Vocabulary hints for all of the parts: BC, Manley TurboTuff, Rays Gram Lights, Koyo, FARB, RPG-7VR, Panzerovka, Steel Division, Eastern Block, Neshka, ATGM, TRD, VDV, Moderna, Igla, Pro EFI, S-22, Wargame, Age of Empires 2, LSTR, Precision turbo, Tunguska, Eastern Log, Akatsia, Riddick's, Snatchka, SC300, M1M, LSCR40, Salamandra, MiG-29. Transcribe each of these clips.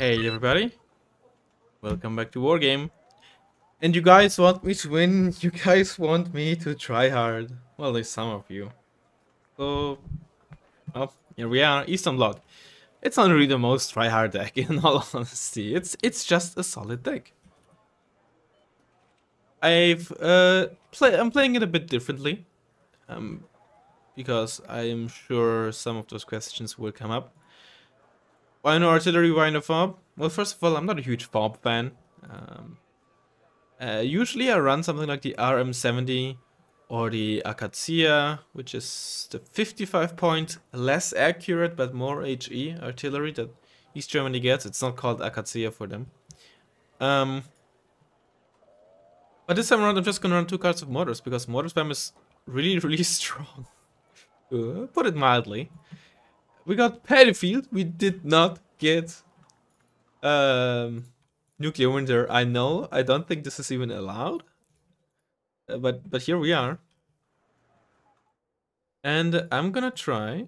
Hey everybody, welcome back to Wargame. And you guys want me to win, you guys want me to try hard. Well, there's some of you. So, well, here we are, Eastern Block. It's not really the most try hard deck, in all honesty. It's just a solid deck. I'm playing it a bit differently. Because I'm sure some of those questions will come up. Why no artillery? Why no FARB? Well, first of all, I'm not a huge FARB fan. Usually I run something like the RM70 or the Akatsia, which is the 55 point less accurate but more HE artillery that East Germany gets. It's not called Akatsia for them. But this time around I'm just gonna run two cards of mortars because mortar spam is really strong. Put it mildly. We got paddy field. We did not get nuclear winter. I know. I don't think this is even allowed. But here we are. And I'm gonna try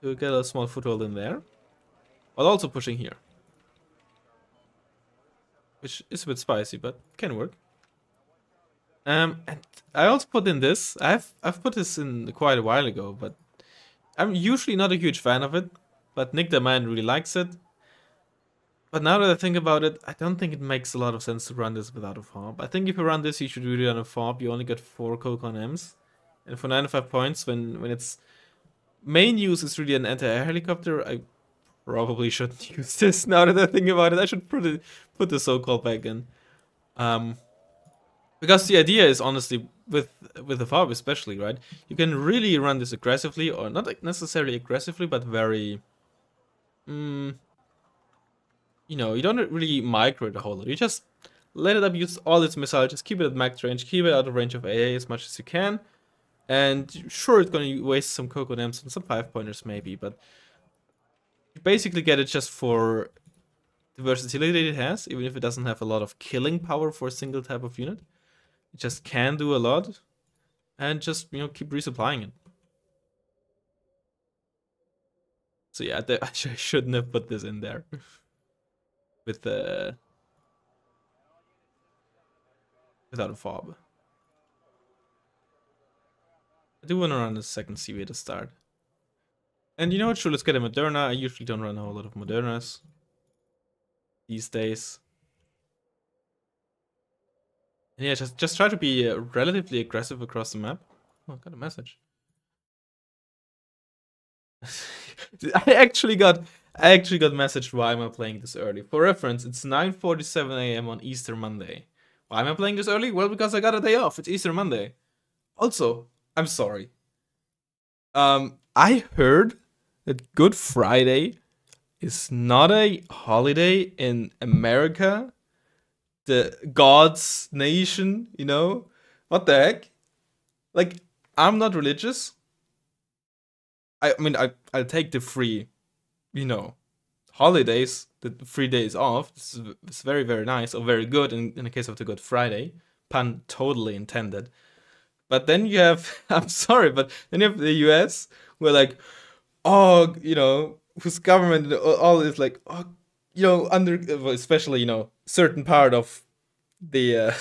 to get a small foothold in there, while also pushing here, which is a bit spicy, but can work. And I also put in this. I've put this in quite a while ago, but I'm usually not a huge fan of it, but Nick the Man really likes it. But now that I think about it, I don't think it makes a lot of sense to run this without a FARB. I think if you run this, you should really run a FARB. You only get 4 Kokon M's. And for 95 points, when its main use is really an anti-air helicopter, I probably shouldn't use this. Now that I think about it, I should put the so-called back in. Because the idea is, honestly, with the FARB especially, right? You can really run this aggressively, or not necessarily aggressively, but very... you know, you don't really micro it a whole lot. You just let it up, use all its missiles, just keep it at max range, keep it out of range of AA as much as you can. And sure, it's going to waste some Kokon M's and some 5-pointers maybe, but... You basically get it just for the versatility it has, even if it doesn't have a lot of killing power for a single type of unit. Just can do a lot, and just, you know, keep resupplying it. So yeah, I shouldn't have put this in there with the without a FARB. I do want to run the second CV to start, and you know what? Sure, let's get a Moderna. I usually don't run a whole lot of Modernas these days. Yeah, just try to be relatively aggressive across the map. Oh, I got a message. I actually got messaged why am I playing this early. For reference, it's 9:47 a.m. on Easter Monday. Why am I playing this early? Well, because I got a day off. It's Easter Monday. Also, I'm sorry. I heard that Good Friday is not a holiday in America. The God's nation, you know? What the heck? Like, I'm not religious. I mean, I'll take the free, you know, holidays, the free days off. It's very, very nice, or very good in the case of the Good Friday. Pun totally intended. But then you have, I'm sorry, but then you have the US, where like, oh, you know, whose government all is like, oh, you know, under, especially, you know, certain part of the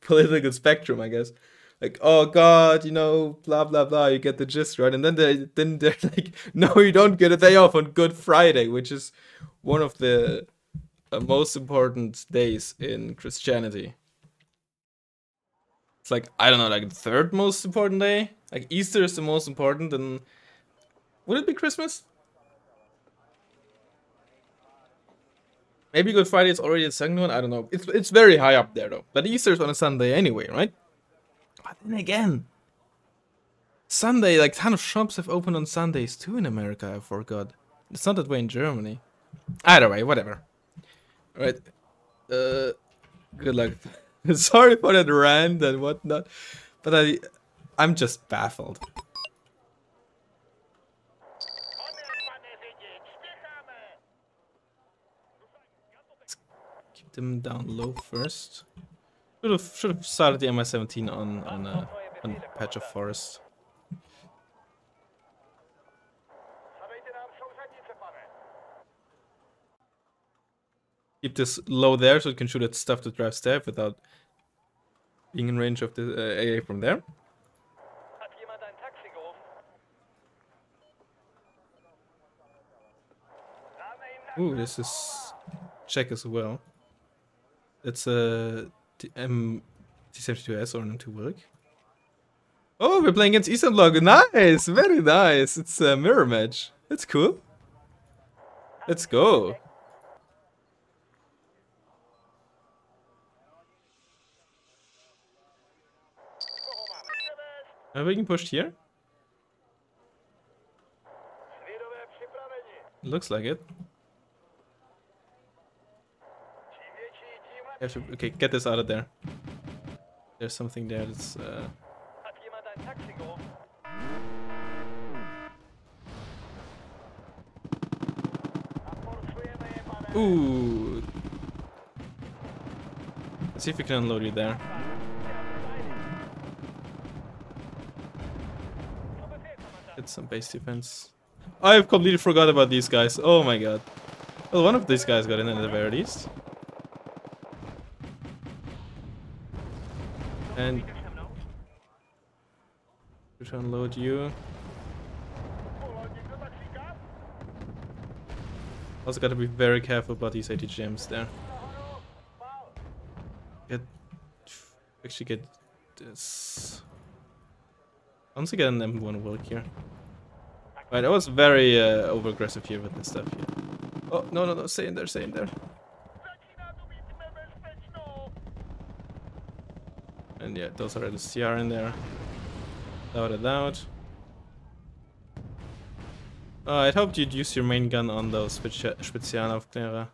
political spectrum, I guess. Like, oh God, you know, blah, blah, blah, you get the gist, right? And then they're like, no, you don't get a day off on Good Friday, which is one of the most important days in Christianity. It's like, I don't know, like the third most important day? Like Easter is the most important, and would it be Christmas? Maybe Good Friday is already the second one, I don't know. It's very high up there, though. But Easter's on a Sunday anyway, right? But then again... Sunday, like, ton of shops have opened on Sundays, too, in America, I forgot. It's not that way in Germany. Either way, whatever. Alright. Good luck. Sorry for that rant and whatnot. But I'm just baffled. Them down low first. Should have started the MI-17 on a patch of forest. keep this low there so it can shoot at stuff that drives staff without being in range of the AA from there. Ooh, this is Czech as well. That's a MT72S or an M2 work. Oh, we're playing against Eastern Log. Nice, very nice. It's a mirror match. That's cool. Let's go. Are we getting pushed here? Looks like it. I have to, okay, get this out of there. There's something there that's... Ooh. Let's see if we can unload you there. Get some base defense. I've completely forgot about these guys. Oh my god. Well, one of these guys got in at the very least. And to unload you. Also gotta be very careful about these ATGMs there. Actually get this. Once again, M1 will here. Right, I was very over aggressive here with this stuff here. Oh no no no! Stay in there! Stay in there! And yeah, those are LSTR in there. Without a doubt. I'd hoped you'd use your main gun on those Spezialaufklärer.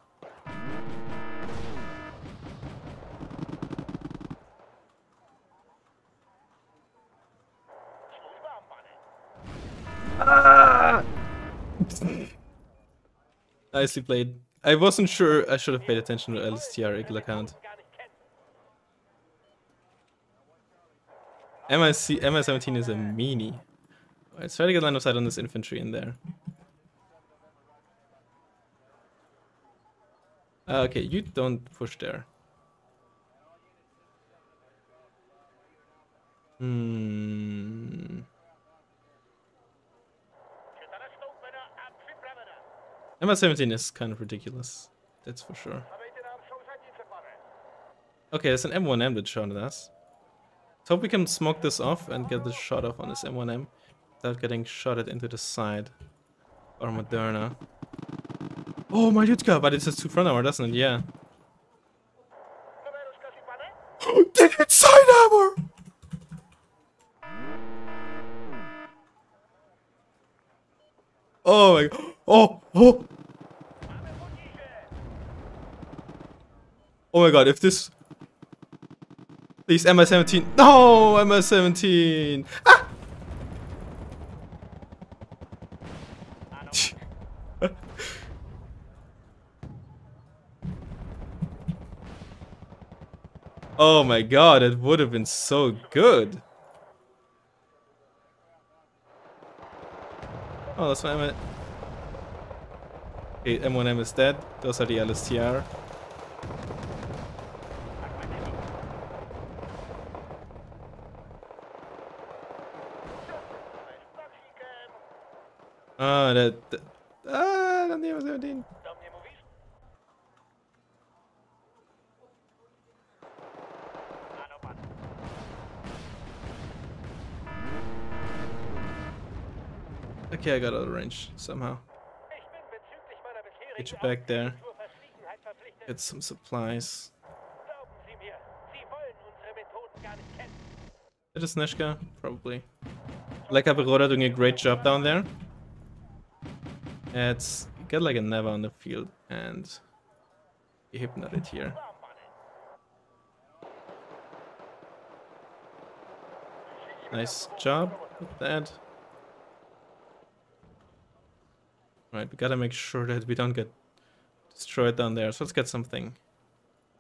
Ah! Nicely played. I wasn't sure I should have paid attention to LSTR Igla count. MI-17 is a meanie. Let's try to get line of sight on this infantry in there. Okay, you don't push there. Hmm. MI-17 is kind of ridiculous. That's for sure. Okay, there's an M1M that shot at us. Let's hope we can smoke this off and get the shot off on this M1M without getting shot at into the side. Or Moderna. Oh, my Jutka! But it says 2 front armor, doesn't it? Yeah. They hit side armor! Oh my god. Oh! Oh! Oh my god, if this... Please, MI-17. No, MI-17. Ah! Oh my god, it would have been so good. Oh, that's why I'm... Okay, M1M is dead. Those are the LSTR. Ah, don't have 17. Okay, I got out of range somehow. Get you back there. Get some supplies. That is Neshka, probably. Lekapiroda doing a great job down there. Let's get like a Neva on the field and be hypnoted here. Nice job with that. Right, we gotta make sure that we don't get destroyed down there. So let's get something.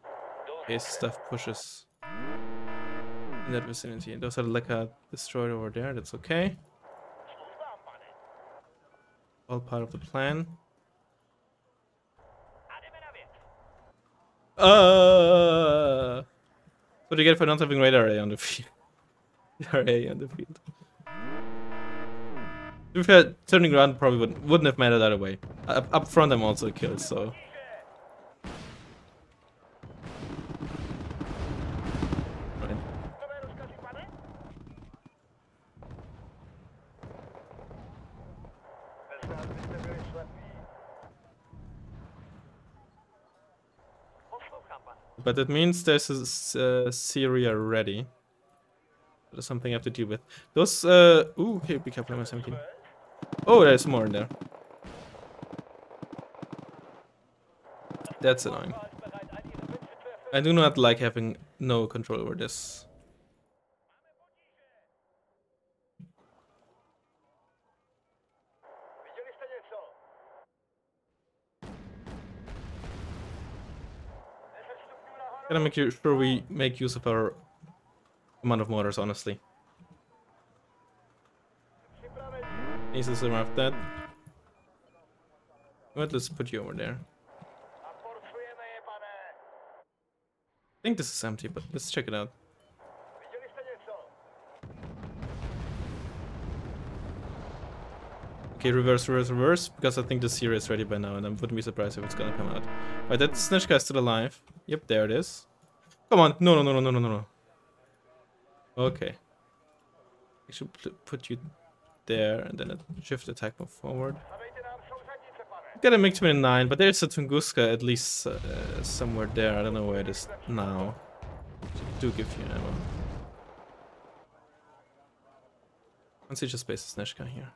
In case stuff pushes in that vicinity. Those are like a destroyed over there, that's okay. All part of the plan. What do you get for not having radar array on the field? Array on the field. If we had turning around, probably wouldn't have mattered either way. Up front, I'm also killed, so. Right. But that means there's a Syria ready. There's something I have to deal with. Those, ooh, okay, pick up MI-17. Oh, there's more in there. That's annoying. I do not like having no control over this. Gotta make sure we make use of our amount of mortars, honestly. Easily survive that. But let's put you over there. I think this is empty, but let's check it out. Okay, reverse, reverse, reverse, because I think the Syria is ready by now, and I wouldn't be surprised if it's gonna come out. Right, that Snatchka is still alive. Yep, there it is. Come on, no, no, no, no, no, no, no. Okay. I should put you there, and then a shift attack move forward. Got a MiG-29, but there's a Tunguska at least somewhere there. I don't know where it is now. Do give you ammo. Once you just base the Snatchka here.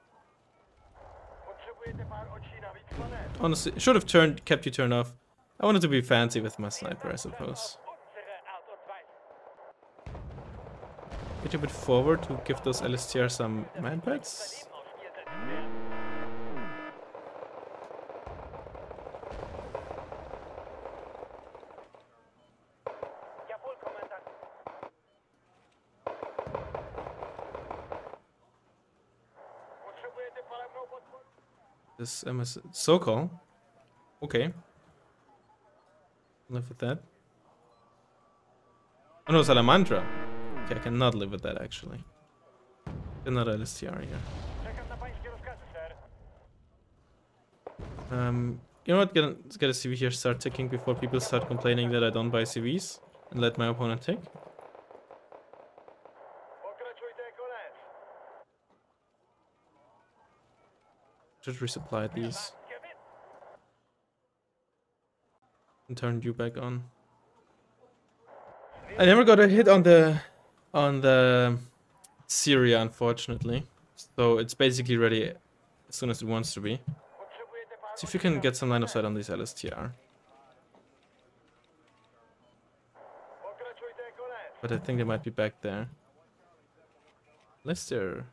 Honestly, should have turned, kept you turned off. I wanted to be fancy with my sniper, I suppose. Get you a bit forward to give those LSTR some man pads. This MS Sokol. Okay. Live with that. Oh no, Salamandra. Okay, I cannot live with that actually. Another LSTR here. You know what? Get a CV here, start ticking before people start complaining that I don't buy CVs and let my opponent tick. Should resupply these. And turn you back on. I never got a hit on the Syria, unfortunately. So it's basically ready as soon as it wants to be. See if you can get some line of sight on this LSTR. But I think they might be back there. Unless they're...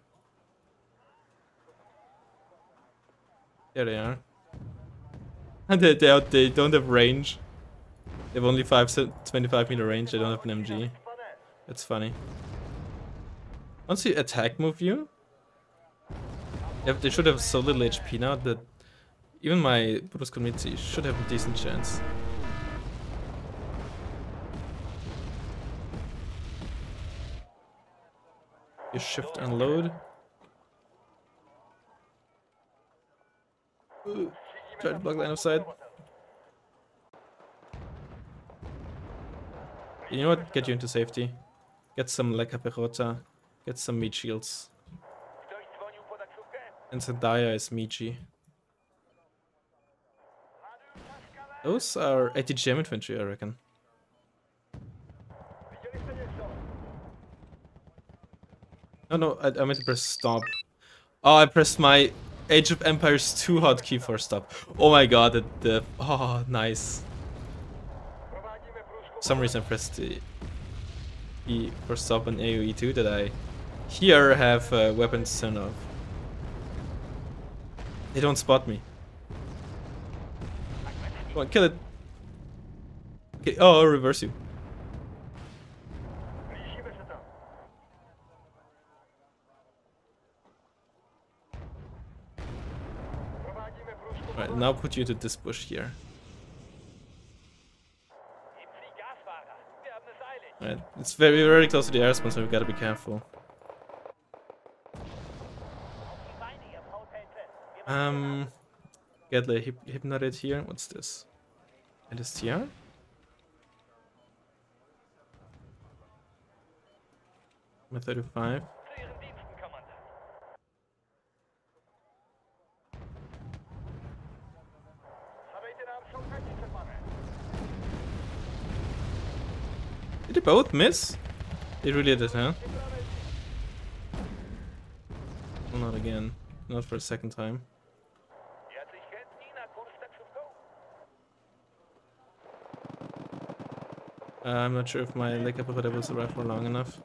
There they are. And they don't have range. They have only 25 meter range, they don't have an MG. That's funny. Once you attack move you... They should have so little HP now that... Even my Burus Komitsi should have a decent chance. You shift unload. Try to block line of sight. You know what? Get you into safety. Get some Lekapiroda. Get some meat shields. And Zedaya is Michi. Those are ATGM infantry, I reckon. Oh no, I meant to press stop. Oh, I pressed my Age of Empires 2 hotkey for stop. Oh my god, the... Oh, nice. For some reason I pressed the E for stop on AoE 2 that I here have weapons turned off. They don't spot me. Come on, kill it. Okay, oh, I'll reverse you. Alright, now put you to this bush here. Right. It's very close to the airspace, so we've got to be careful. Get the hypnoted here. What's this? LSTR? M35. Did they both miss? They really did, huh? Well, not again. Not for a second time. I'm not sure if my Lekapiroda will survive for long enough.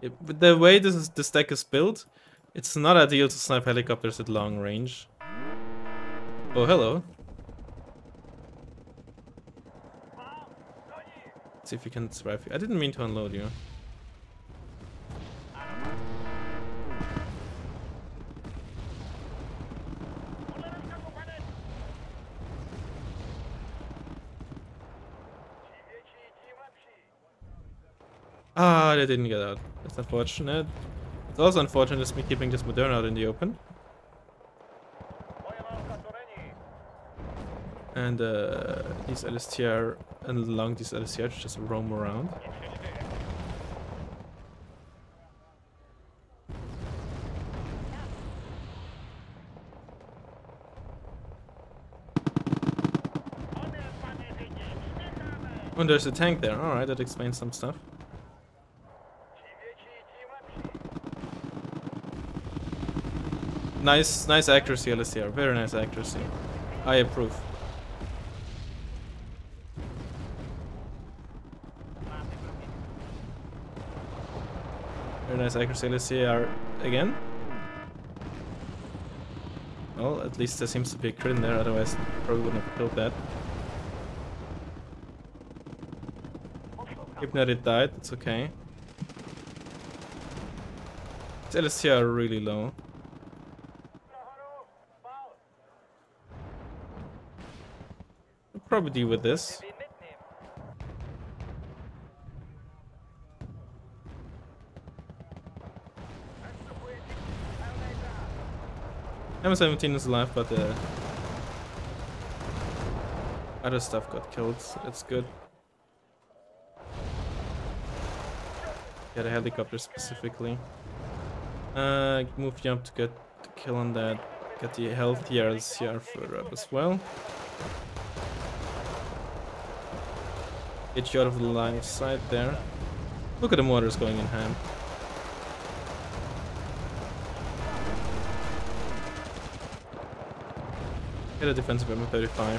It, but the way this deck is built, it's not ideal to snipe helicopters at long range. Oh, hello. Let's see if you can survive. I didn't mean to unload you. Ah, they didn't get out. That's unfortunate. It's also unfortunate it's me keeping this Moderna out in the open. And these LSTR and along these LSTR just roam around. Oh, and there's a tank there. Alright, that explains some stuff. Nice accuracy, LSTR. Very nice accuracy. I approve. Very nice accuracy, LSTR again. Well, at least there seems to be a crit in there, otherwise I probably wouldn't have killed that. If not, it died, it's okay. The LSTR are really low. Probably deal with this. M17 is alive, but the other stuff got killed, so that's good. Get a helicopter specifically. Move jump to get the kill on that. Get the health here further up as well. Get you out of the line of sight there. Look at the mortars going in hand. Get a defensive M35.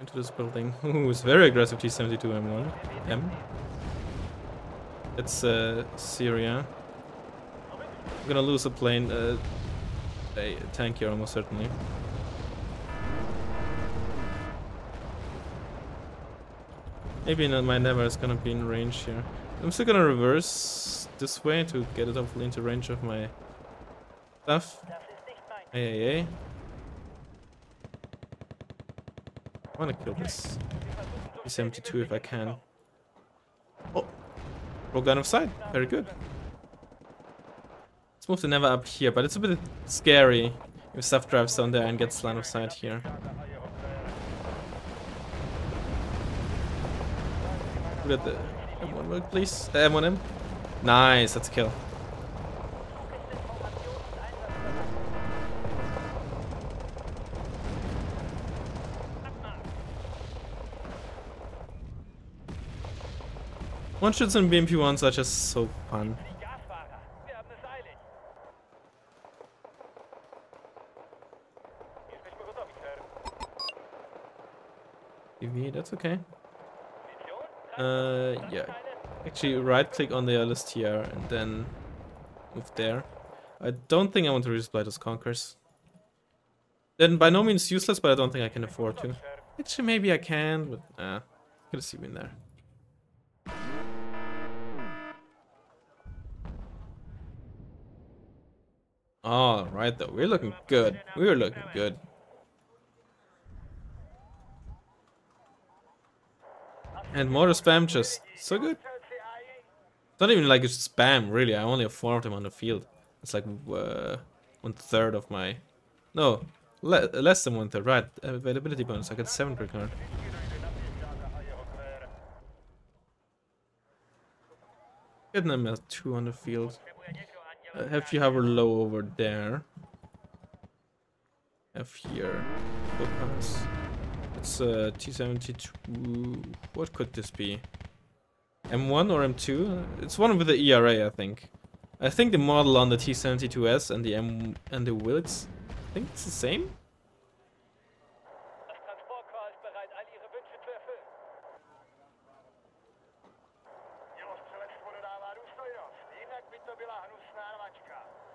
Into this building. Ooh, it's very aggressive T-72 M1M. It's Syria. I'm gonna lose a plane, a tank here almost certainly. Maybe not, my never is gonna be in range here. I'm still gonna reverse this way to get it hopefully into range of my stuff. Aye. I wanna kill this P-72 if I can. Oh! Broke line of sight. Very good. Let's move the never up here, but it's a bit scary if stuff drives down there and gets line of sight here. At the M1M, please. M1M. Nice, that's a kill. One shots and BMP1s are just so fun. TV, that's okay. Yeah. Actually, right-click on the LSTR and then move there. I don't think I want to resupply those conkers. Then by no means useless, but I don't think I can afford to. Actually, maybe I can, but nah. Could have seen me in there. All right, though. We're looking good. And mortar spam just so good. It's not even like it's spam, really. I only have 4 of them on the field. It's like 1/3 of my... No, less than 1/3, right. Availability bonus, I got 7 per card. Get number 2 on the field. Have you have a low over there. Have here. It's a T72. What could this be? M1 or M2? It's one with the ERA, I think. I think the model on the T72S and the M and the Wilkes, I think it's the same.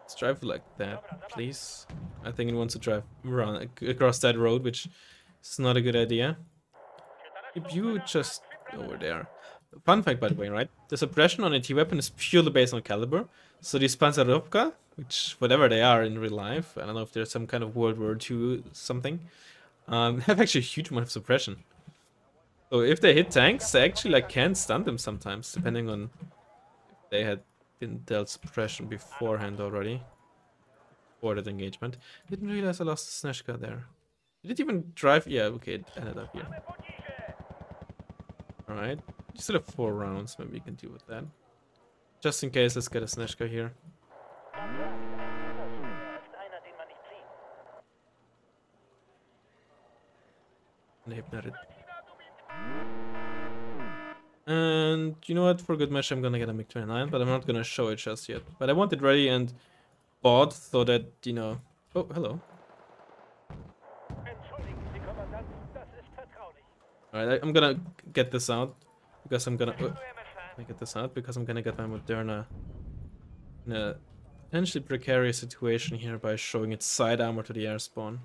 Let's drive like that, please. I think it wants to drive run across that road, which is not a good idea. If you just over there. Fun fact, by the way, right? The suppression on a T-weapon is purely based on caliber. So these Panzerovka, which whatever they are in real life, I don't know if there's some kind of World War II something, have actually a huge amount of suppression. So if they hit tanks, they actually like can stun them sometimes, depending on if they had been dealt suppression beforehand already. Before that engagement. Didn't realize I lost the Snatchka there. Did it even drive? Yeah, okay, it ended up here. Alright. You still have 4 rounds, maybe you can deal with that. Just in case, let's get a Snatchka here. And you know what, for a good match I'm gonna get a MiG-29, but I'm not gonna show it just yet. But I want it ready and bought so that, you know... Oh, hello. Alright, I'm gonna get this out. Because I'm gonna get this out because I'm gonna get my Moderna in a potentially precarious situation here by showing its side armor to the air spawn.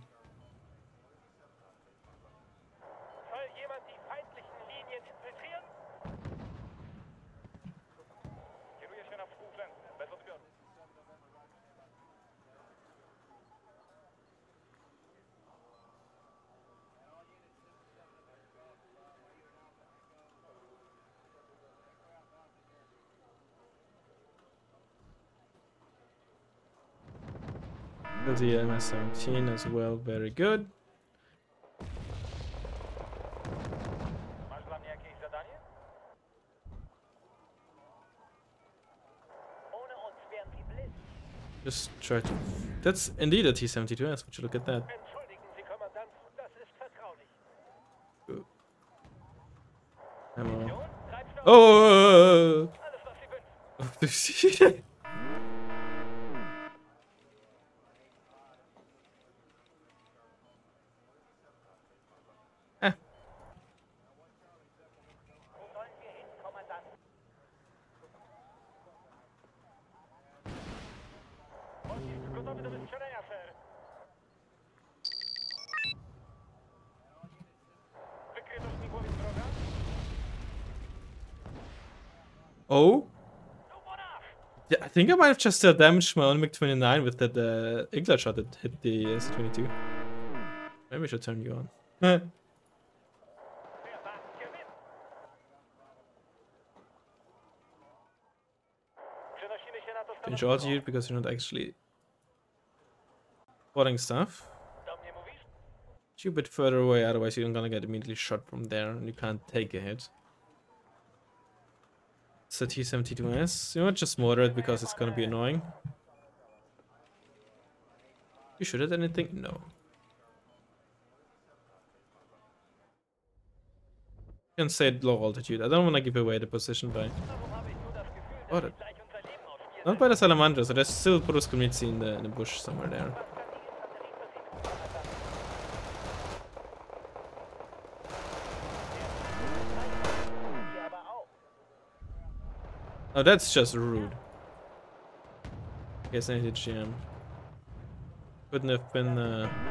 The MI-17 as well, very good. Just try to... That's indeed a T-72S, would you look at that? Ammo. Oh! Oh? Yeah, I think I might have just damaged my own MiG-29 with that Igla shot that hit the S-22. Maybe I should turn you on. Change altitude because you're not actually spotting stuff. You're a bit further away, otherwise you're gonna get immediately shot from there and you can't take a hit. It's a T-72S. You know what, just mortar it because it's gonna be annoying. You shoot at anything? No. You can stay at low altitude. I don't wanna give away the position by... Oh, that... Not by the Salamandra, so there's still Burus Komitsi in the bush somewhere there. Oh, that's just rude. I guess I need to GM. Couldn't have been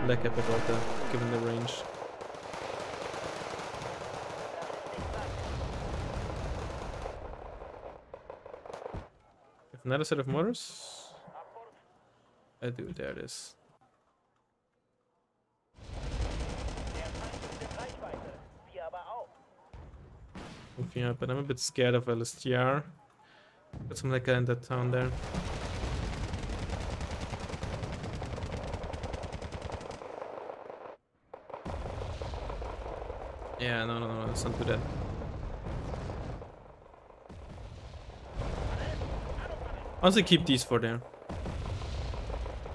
Lekapiroda, given the range. Another set of mortars? I do, there it is. moving up, but I'm a bit scared of LSTR. Got some Leka in that town there. Yeah, no, let's not do that. Honestly, keep these four there.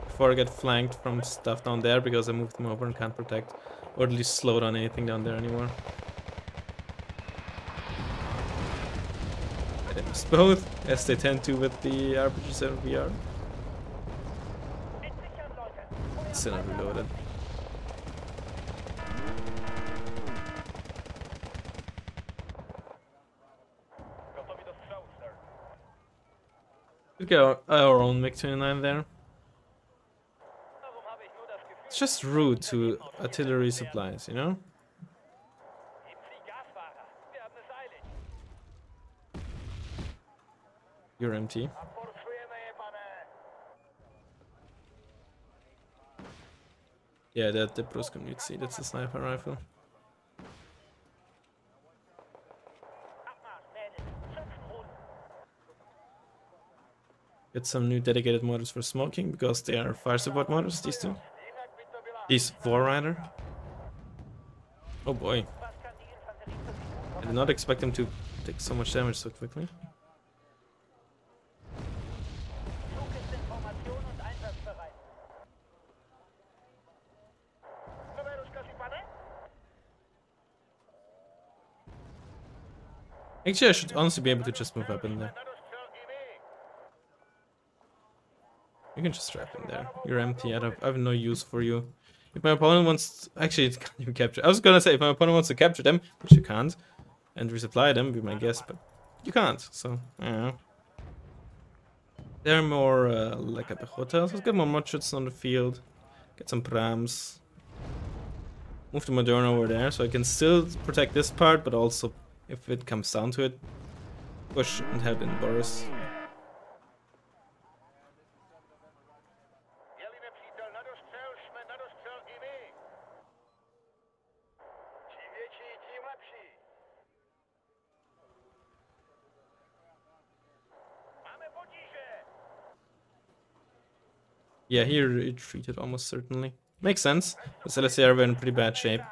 Before I get flanked from stuff down there, because I moved them over and can't protect. Or at least slow down anything down there anymore. I missed both, as they tend to with the RPG-7VR. Still not reloaded. We got our own MiG-29 there. It's just rude to artillery supplies, you know? You're empty. Yeah, that the Burus Komitsi, that's a sniper rifle. Get some new dedicated motors for smoking, because they are fire support motors, these two. These War Rider. Oh boy. I did not expect them to take so much damage so quickly. Actually, I should honestly be able to just move up in there. You can just wrap in there. You're empty. I have no use for you. If my opponent wants... Actually, it can't even capture... I was gonna say, if my opponent wants to capture them, which you can't, and resupply them, be my guess, but you can't, so... Yeah. There are more Lekapiroda. Let's get more modshots on the field. Get some prams. Move the Moderna over there, so I can still protect this part, but also, if it comes down to it, push and help in Burus. Yeah, he retreated almost certainly. Makes sense. The LSCR were in pretty bad shape.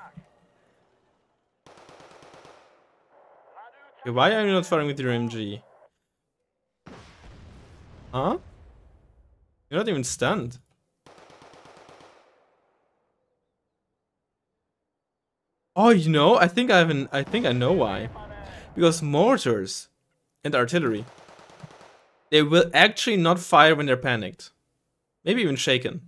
Okay, why are you not firing with your MG? Huh? You're not even stunned. Oh, you know, I think I know why. Because mortars and artillery, they will actually not fire when they're panicked. Maybe even shaken.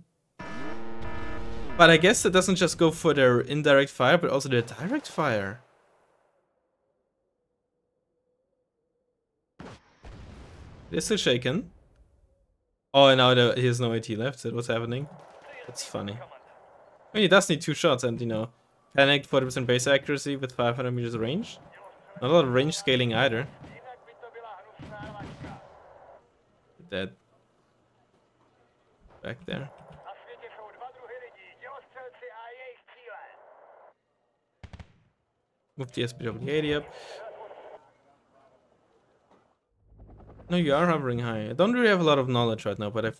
But I guess it doesn't just go for their indirect fire, but also their direct fire. They're still shaken. Oh, and now he has no AT left. So what's happening? That's funny. I mean, he does need two shots, and you know, panicked, 40% base accuracy with 500 meters range. Not a lot of range scaling either. Dead. Back there. Move the SPW80 up. No, you are hovering high. I don't really have a lot of knowledge right now, but I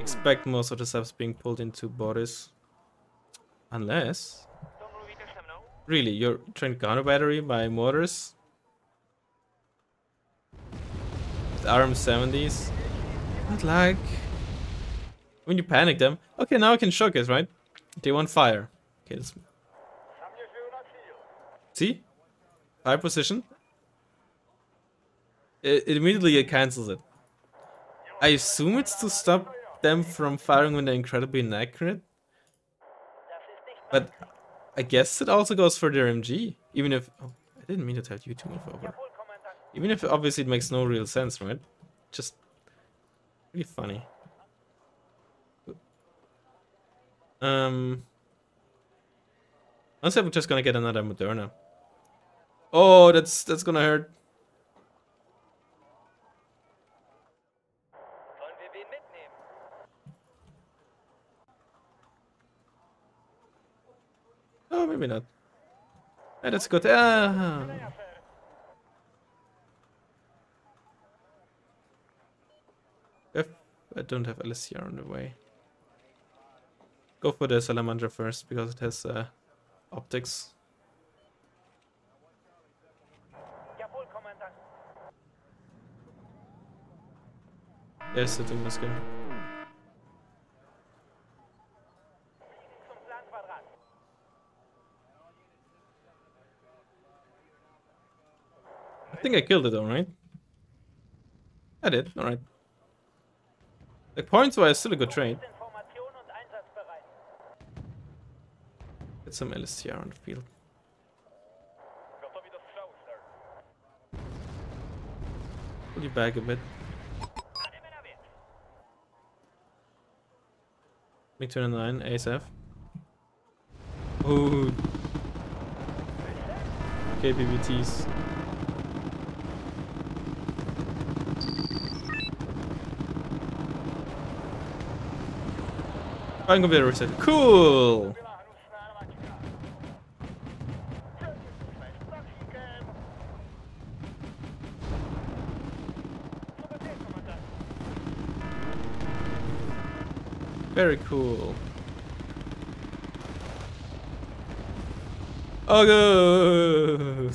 expect most of the subs being pulled into Burus. Unless... Really, you're trying to counter battery by mortars? With RM70s? Not like... When you panic them. Okay, now I can showcase, right? They want fire. Okay, let's... See? Fire position. It immediately cancels it. I assume it's to stop them from firing when they're incredibly inaccurate. But I guess it also goes for their MG. Even if... Oh, I didn't mean to tell you to move over. Even if obviously it makes no real sense, right? Just... Really funny. Honestly, I'm just gonna get another Moderna. Oh, that's gonna hurt. Oh, maybe not. That's good. Ah. I don't have LSCR on the way. Go for the Salamandra first, because it has optics. There's the Tunguska. I think I killed it though, right? I did, alright. The points were still a good trade. Get some LSTR on the field. Pull you back a bit. MiG-29, ASF. Ooh. KPVTs. Fine computer reset. Cool! Very cool. Oh go!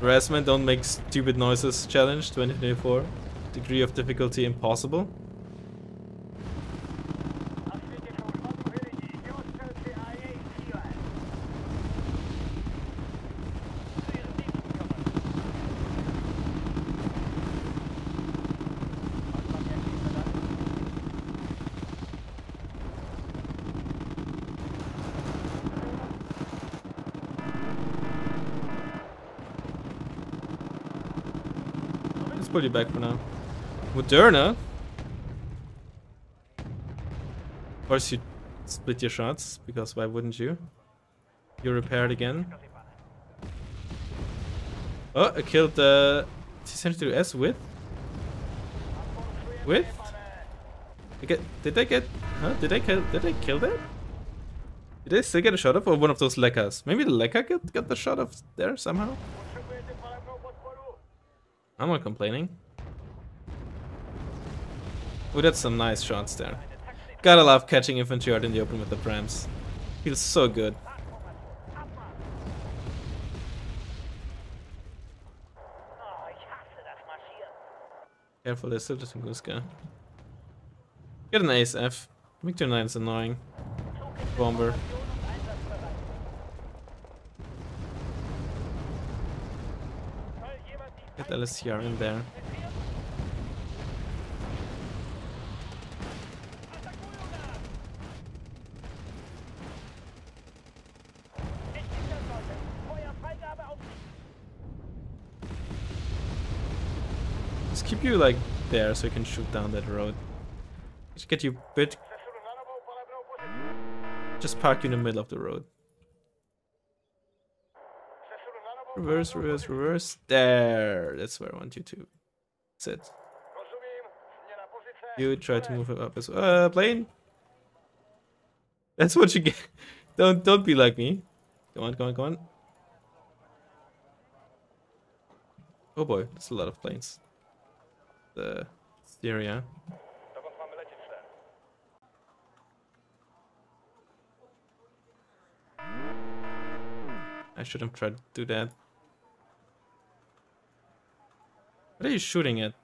Harassment, don't make stupid noises challenge 2024. Degree of difficulty impossible. Pull you back for now. Moderna? Of course you split your shots, because why wouldn't you? You repaired again. Oh, I killed the T72S with? With? Did I kill that? Did I still get a shot off, or one of those Lekas? Maybe the Lekka got the shot off there somehow? I'm not complaining. Oh, that's some nice shots there. Gotta love catching infantry out in the open with the prams. Feels so good. Careful, there's still the Tunguska. Get an ASF. MiG-29 is annoying. Bomber. Get LSCR in there. Just keep you like there so you can shoot down that road. Just get you a bit. Just park you in the middle of the road. Reverse, reverse, reverse. There. That's where I want you to sit. You try to move up as well. Plane. That's what you get. Don't be like me. Come on, come on, come on. Oh boy, that's a lot of planes. The Styria. I should have tried to do that. What are you shooting at?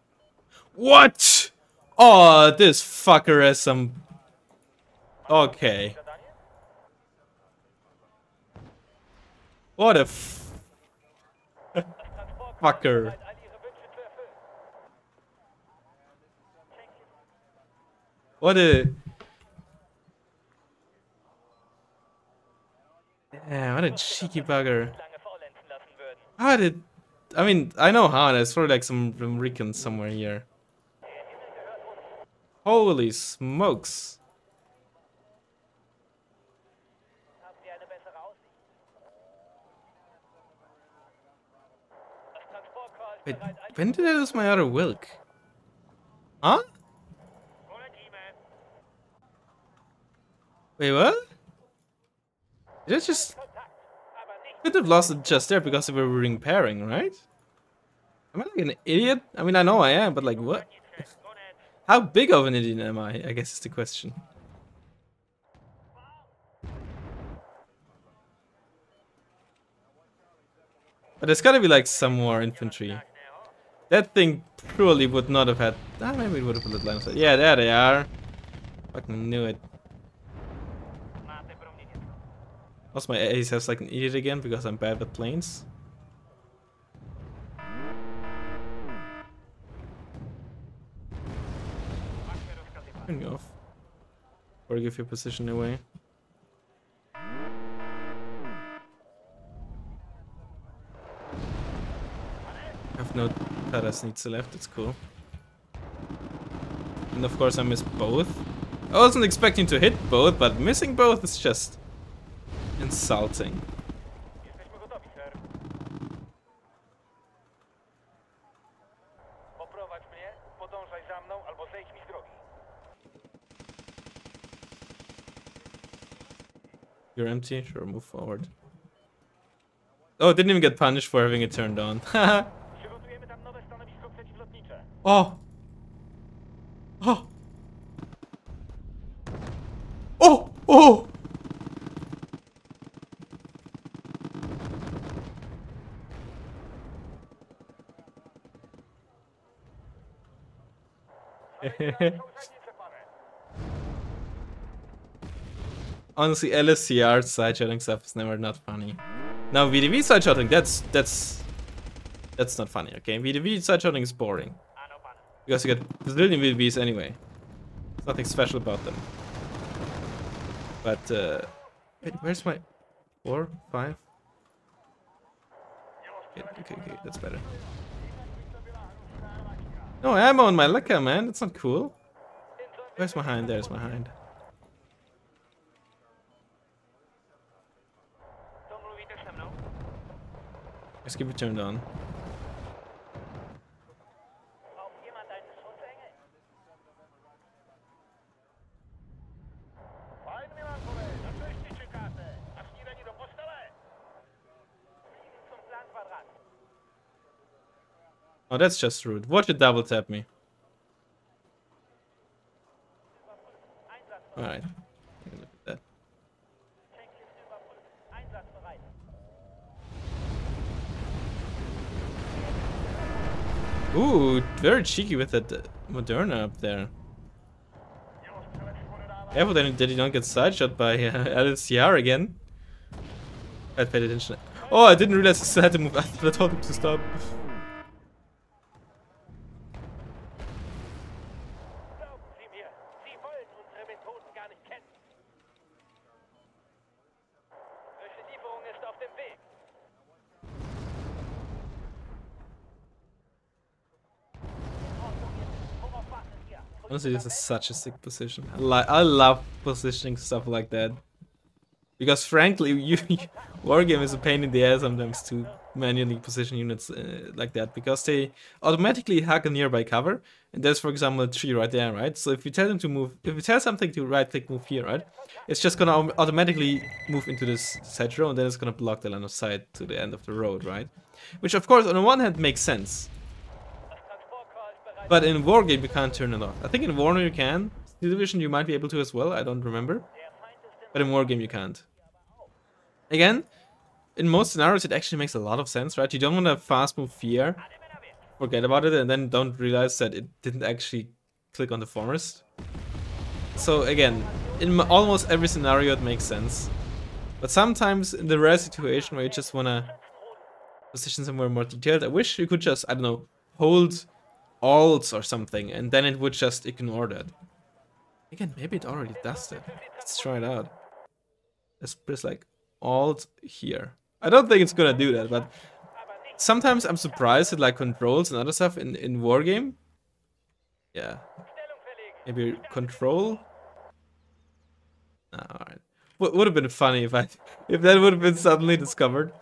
What? Oh, this fucker has some... Okay. What a fucker. What a... Yeah, what a cheeky bugger. How did... I mean, I know how, there's probably like some Rican somewhere here. Holy smokes. Wait, when did I lose my other Wilk? Huh? Wait, what? Did I just... could have lost it just there because they were repairing, right? Am I like an idiot? I mean, I know I am, but like what? How big of an idiot am I guess is the question. But there's gotta be like some more infantry. That thing surely would not have had... Ah, maybe it would have put a line of sight. Yeah, there they are. Fucking knew it. Also, my ace has like an idiot again because I'm bad with planes. Turn you off. Or give your position away. I have no Tarasnitsa left, it's cool. And of course I miss both. I wasn't expecting to hit both, but missing both is just insulting. You're empty? Sure, move forward. Oh, didn't even get punished for having it turned on. Haha. Oh! Oh! Oh! Oh! Honestly, LSCR sideshotting stuff is never not funny. Now VDV sideshotting, that's not funny, okay? VDV sideshotting is boring. Because you get Brazilian VDVs anyway. There's nothing special about them. But, wait, where's my... 4? 5? Okay, that's better. No ammo on my Lekka, man, that's not cool. Where's my Hind? There's my Hind. Let's keep it turned on. Oh, that's just rude. Watch it double tap me. Alright. Take a look at that. Ooh, very cheeky with that Moderna up there. Careful then, did he not get sideshot by LSCR again? I paid attention. Oh, I didn't realize I had to move. I told him to stop. Honestly, this is such a sick position. I love positioning stuff like that. Because frankly, Wargame is a pain in the ass sometimes to manually position units like that. Because they automatically hack a nearby cover. And there's, for example, a tree right there, right? So if you tell them to move, if you tell something to right-click move here, right? It's just gonna automatically move into this side row and then it's gonna block the line of sight to the end of the road, right? Which of course, on the one hand, makes sense. But in Wargame you can't turn it off. I think in Warner you can. Steel Division you might be able to as well, I don't remember. But in Wargame you can't. Again, in most scenarios it actually makes a lot of sense, right? You don't want to fast move here, forget about it, and then don't realize that it didn't actually click on the forest. So again, in almost every scenario it makes sense. But sometimes in the rare situation where you just want to position somewhere more detailed, I wish you could just, I don't know, hold Alt or something, and then it would just ignore that. Again, maybe it already does that. Let's try it out. Let's press like Alt here. I don't think it's gonna do that, but sometimes I'm surprised at like controls and other stuff in Wargame. Yeah. Maybe control. Alright. Would have been funny if that would have been suddenly discovered.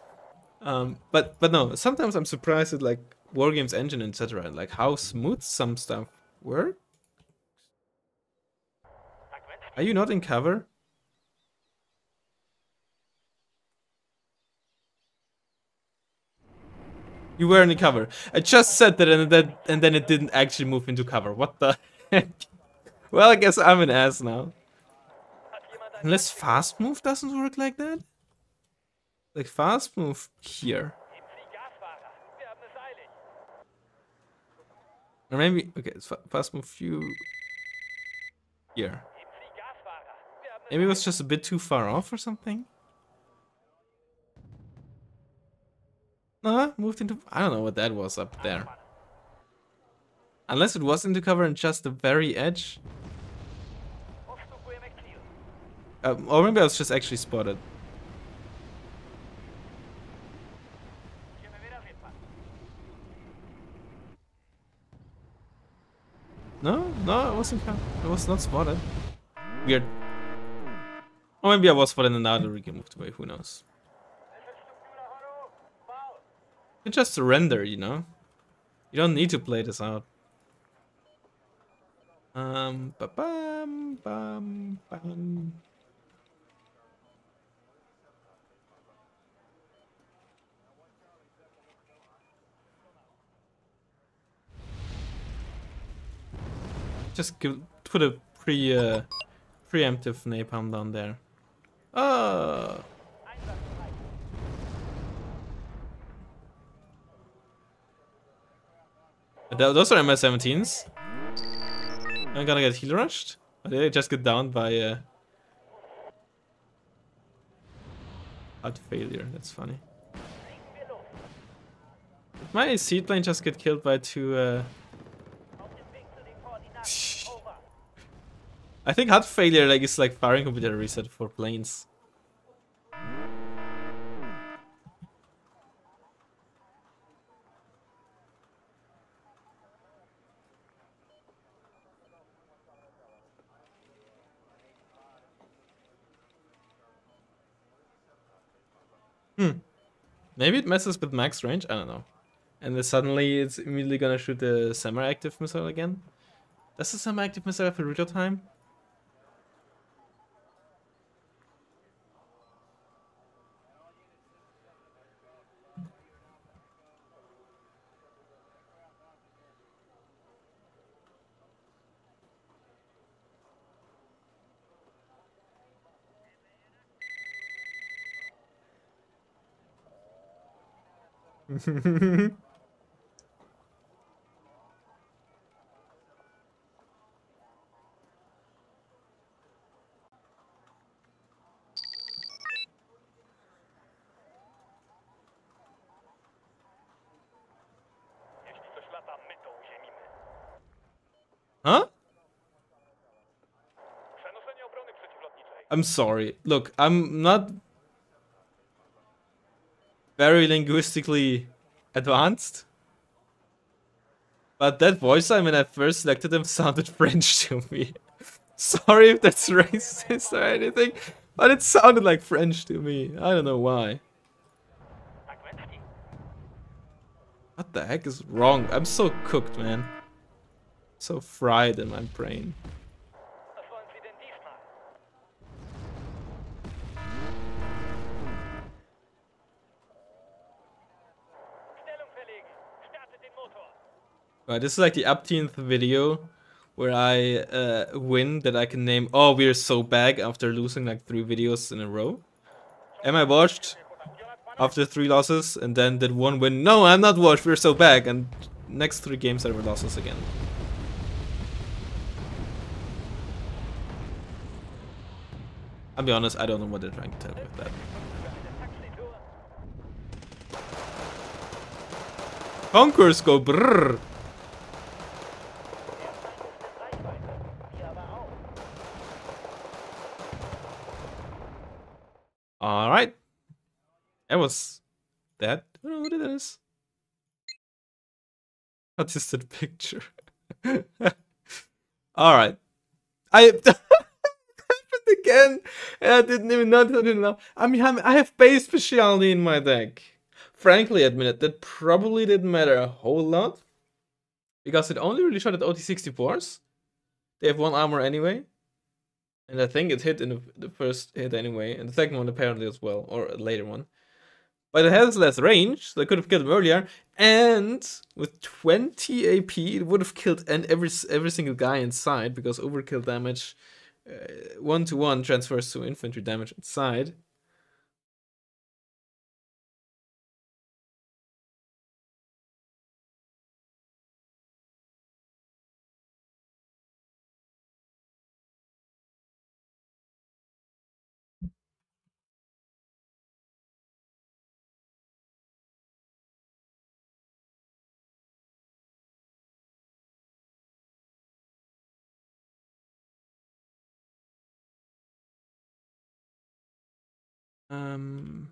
But no, sometimes I'm surprised at like Wargame's engine, etc., and like how smooth some stuff works. Are you not in cover? You were in the cover. I just said that and then it didn't actually move into cover. What the heck? Well, I guess I'm an ass now. Unless fast move doesn't work like that? Like fast move here. Or maybe, okay, fast move few here. Maybe it was just a bit too far off or something. Moved into, I don't know what that was up there. Unless it was into cover and just the very edge. Or maybe I was just actually spotted. No, no, it wasn't cover. I was not spotted. Weird. Or maybe I was spotted and now the rig moved away, who knows. You just surrender, you know? You don't need to play this out. Ba-bam. Just give, put a preemptive napalm down there. Oh! Those are MI-17s. I'm gonna get heal rushed. Or did I just get downed by heart failure? That's funny. Did my seaplane just get killed by two? I think heart failure like is like firing computer reset for planes. Maybe it messes with max range, I don't know. And then suddenly it's immediately gonna shoot the semi-active missile again. Does the semi-active missile have a reload time? Huh? I'm sorry. Look, I'm not very linguistically advanced. But that voice line when I first selected them sounded French to me. Sorry if that's racist or anything, but it sounded like French to me. I don't know why. What the heck is wrong? I'm so cooked, man. So fried in my brain. Right, this is like the upteenth video where I win that I can name. Oh, we're so back after losing like 3 videos in a row. Am I washed after 3 losses and then did 1 win? No, I'm not washed. We're so back, and next 3 games are losses again. I'll be honest, I don't know what they're trying to tell me with that. Conquerors go brrr. Alright. That was that. I don't know what it is. What is that picture? Alright. I happened again. I didn't even know. I mean, I have base speciality in my deck. Frankly, admit it, that probably didn't matter a whole lot. Because it only really shot at OT64s. They have 1 armor anyway. And I think it hit in the first hit anyway, and the second one apparently as well, or a later one. By the hell's less range, so I could have killed him earlier, and with 20 AP, it would have killed and every single guy inside, because overkill damage, 1-to-1 transfers to infantry damage inside. Oh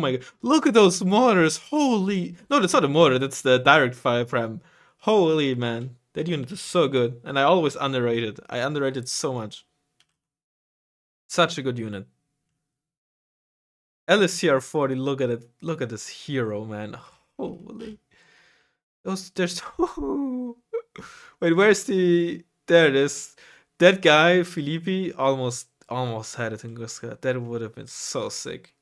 my god, look at those mortars, holy... No, that's not a mortar, that's the direct fire pram. Holy man, that unit is so good, and I always underrate it. I underrate it so much. Such a good unit. LSCR40, look at it, look at this hero, man. Holy... Those, there's... Wait, where's the... There it is. That guy, Filipe, almost had it in Tunguska. That would have been so sick.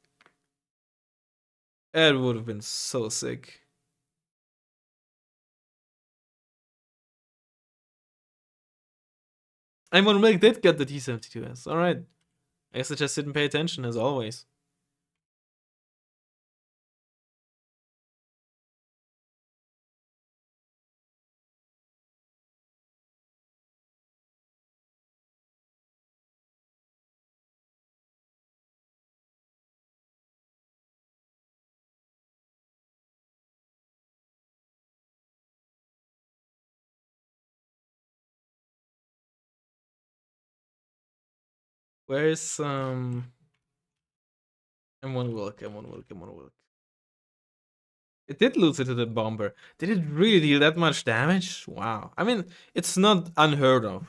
That would have been so sick. M1M did get the T72S. Alright. I guess I just didn't pay attention as always. Where's M1 Wilk. It did lose it to the bomber. Did it really deal that much damage? Wow. I mean, it's not unheard of.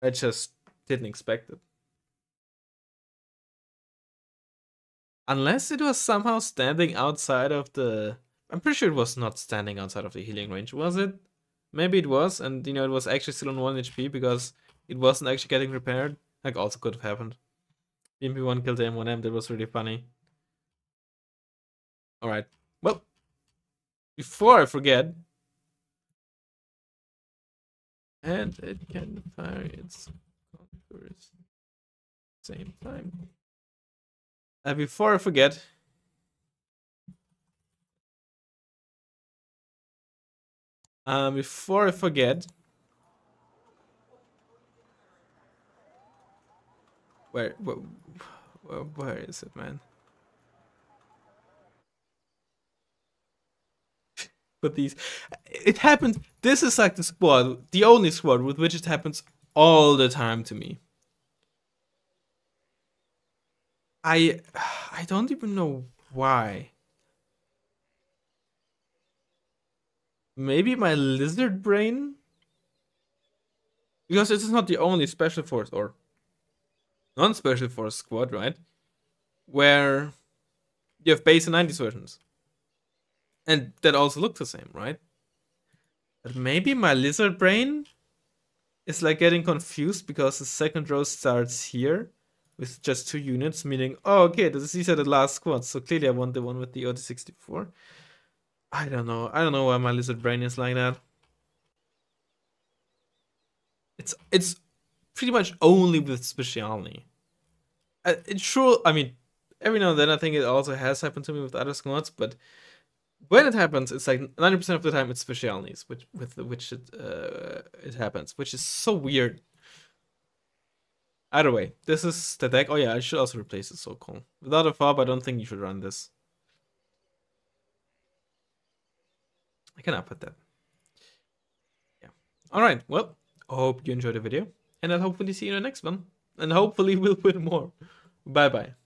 I just didn't expect it. Unless it was somehow standing outside of the... I'm pretty sure it was not standing outside of the healing range, was it? Maybe it was, and you know, it was actually still on 1 HP because it wasn't actually getting repaired. Like, also could have happened. BMP1 killed the M1M, that was really funny. Alright, well, before I forget... And it can fire its contours at the same time. And before I forget... Where is it, man? But these... It happens... This is like the squad, the only squad with which it happens all the time to me. I don't even know why. Maybe my lizard brain? Because this is not the only special force, or... non-special force squad, right? Where you have base and 90s versions. And that also looks the same, right? But maybe my lizard brain is like getting confused because the second row starts here with just 2 units, meaning, oh, okay, these are the last squads, so clearly I want the one with the OT64. I don't know why my lizard brain is like that. It's pretty much only with Spezialaufklärer. It's true, I mean, every now and then I think it also has happened to me with other squads, but when it happens, it's like 90% of the time it's Spezialaufklärer, which it happens, which is so weird. Either way, this is the deck. Oh yeah, I should also replace the so-called. Without a FARB, I don't think you should run this. I cannot put that. Yeah. Alright, well, I hope you enjoyed the video. And I'll hopefully see you in the next one. And hopefully we'll win more. Bye bye.